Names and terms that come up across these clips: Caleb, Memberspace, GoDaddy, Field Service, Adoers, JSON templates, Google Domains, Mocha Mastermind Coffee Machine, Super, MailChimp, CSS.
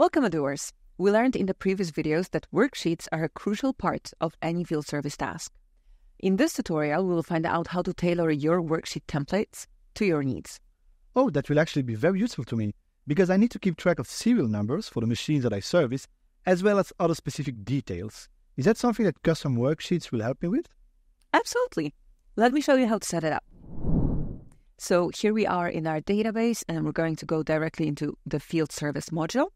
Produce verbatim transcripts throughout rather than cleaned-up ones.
Welcome, Adoers! We learned in the previous videos that worksheets are a crucial part of any field service task. In this tutorial, we will find out how to tailor your worksheet templates to your needs. Oh, that will actually be very useful to me, because I need to keep track of serial numbers for the machines that I service, as well as other specific details. Is that something that custom worksheets will help me with? Absolutely! Let me show you how to set it up. So here we are in our database, and we're going to go directly into the field service module.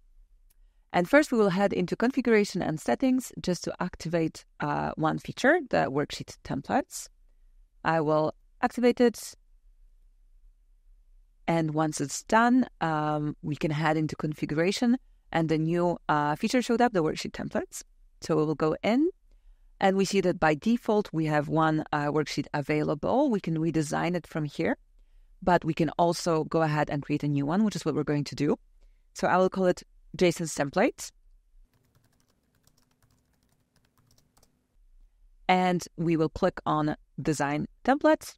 And first, we will head into configuration and settings just to activate uh, one feature, the worksheet templates. I will activate it. And once it's done, um, we can head into configuration and the new uh, feature showed up, the worksheet templates. So we will go in and we see that by default, we have one uh, worksheet available. We can redesign it from here, but we can also go ahead and create a new one, which is what we're going to do. So I will call it JSON templates. And we will click on design templates,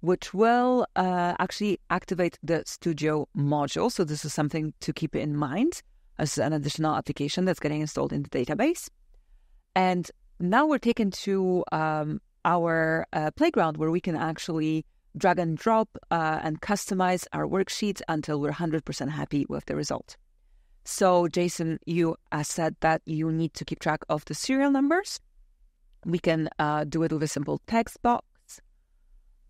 which will uh, actually activate the studio module. So this is something to keep in mind as an additional application that's getting installed in the database. And now we're taken to um, our uh, playground where we can actually drag and drop uh, and customize our worksheet until we're one hundred percent happy with the result. So Jason, you said that you need to keep track of the serial numbers. We can uh, do it with a simple text box.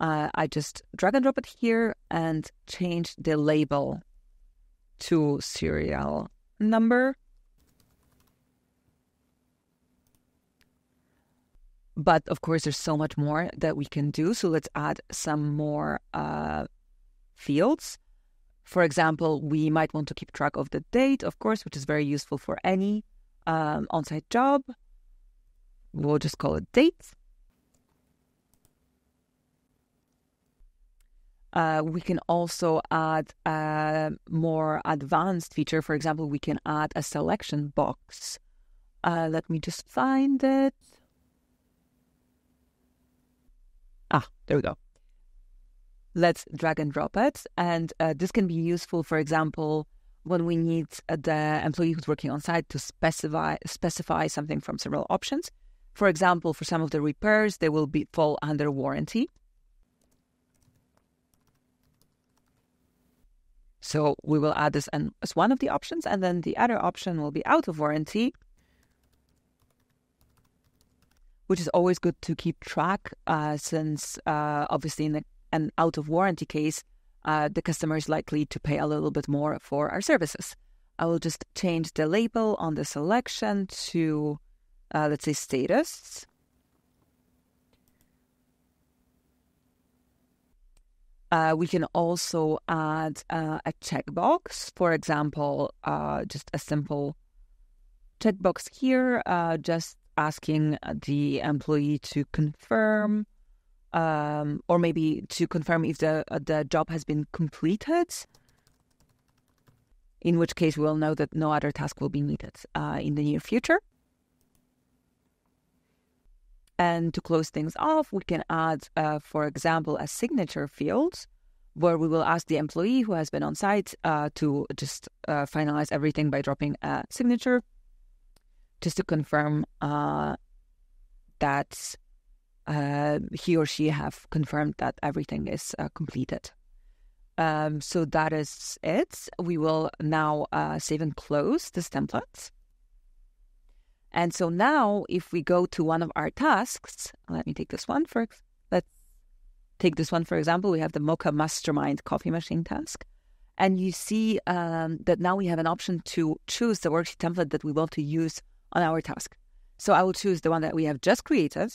Uh, I just drag and drop it here and change the label to serial number. But of course, there's so much more that we can do. So let's add some more uh, fields. For example, we might want to keep track of the date, of course, which is very useful for any um, on-site job. We'll just call it date. Uh, we can also add a more advanced feature. For example, we can add a selection box. Uh, let me just find it. Ah, there we go. Let's drag and drop it. And uh, this can be useful, for example, when we need the employee who's working on site to specify specify something from several options. For example, for some of the repairs, they will be fall under warranty. So we will add this as one of the options, and then the other option will be out of warranty, which is always good to keep track uh, since uh, obviously in the an out-of-warranty case, uh, the customer is likely to pay a little bit more for our services. I will just change the label on the selection to, uh, let's say, status. Uh, we can also add uh, a checkbox, for example, uh, just a simple checkbox here, uh, just asking the employee to confirm Um, or maybe to confirm if the uh, the job has been completed, in which case we will know that no other task will be needed uh, in the near future. And to close things off, we can add, uh, for example, a signature field where we will ask the employee who has been on site uh, to just uh, finalize everything by dropping a signature, just to confirm uh, that Uh, he or she have confirmed that everything is uh, completed. Um, so that is it. We will now uh, save and close this template. And so now if we go to one of our tasks, let me take this one for, let's take this one for example, we have the Mocha Mastermind Coffee Machine task. And you see um, that now we have an option to choose the worksheet template that we want to use on our task. So I will choose the one that we have just created.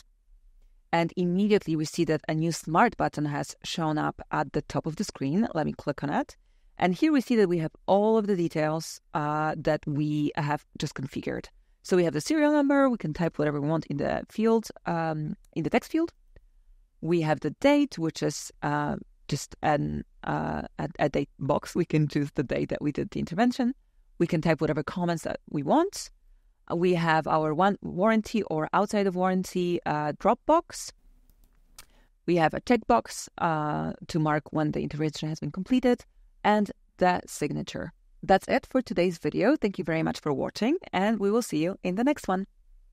And immediately we see that a new Smart button has shown up at the top of the screen. Let me click on it. And here we see that we have all of the details uh, that we have just configured. So we have the serial number. We can type whatever we want in the field, um, in the text field. We have the date, which is uh, just an, uh, a, a date box. We can choose the date that we did the intervention. We can type whatever comments that we want. We have our one warranty or outside of warranty uh, drop box. We have a checkbox uh, to mark when the intervention has been completed and the signature. That's it for today's video. Thank you very much for watching, and we will see you in the next one.